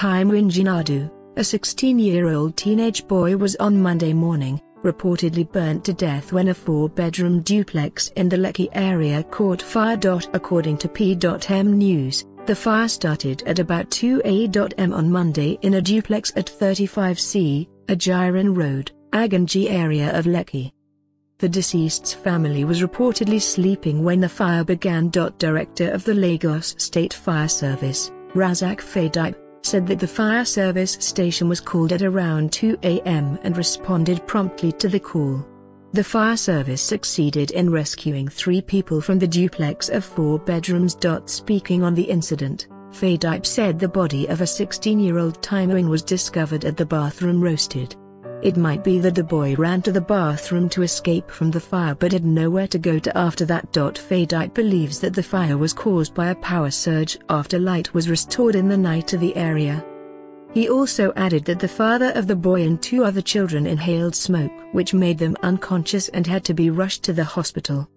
Timehin Jinadu, a 16-year-old teenage boy, was on Monday morning reportedly burnt to death when a four-bedroom duplex in the Lekki area caught fire. According to P.M. News, the fire started at about 2 a.m. on Monday in a duplex at 35C, Ajiran Road, Agungi area of Lekki. The deceased's family was reportedly sleeping when the fire began. Director of the Lagos State Fire Service, Rasak Fadipe, said that the fire service station was called at around 2 a.m. and responded promptly to the call. The fire service succeeded in rescuing three people from the duplex of four bedrooms. Speaking on the incident, Fadipe said the body of a 16-year-old Timehin was discovered at the bathroom roasted. It might be that the boy ran to the bathroom to escape from the fire but had nowhere to go to after that. Fadipe believes that the fire was caused by a power surge after light was restored in the night to the area. He also added that the father of the boy and two other children inhaled smoke which made them unconscious and had to be rushed to the hospital.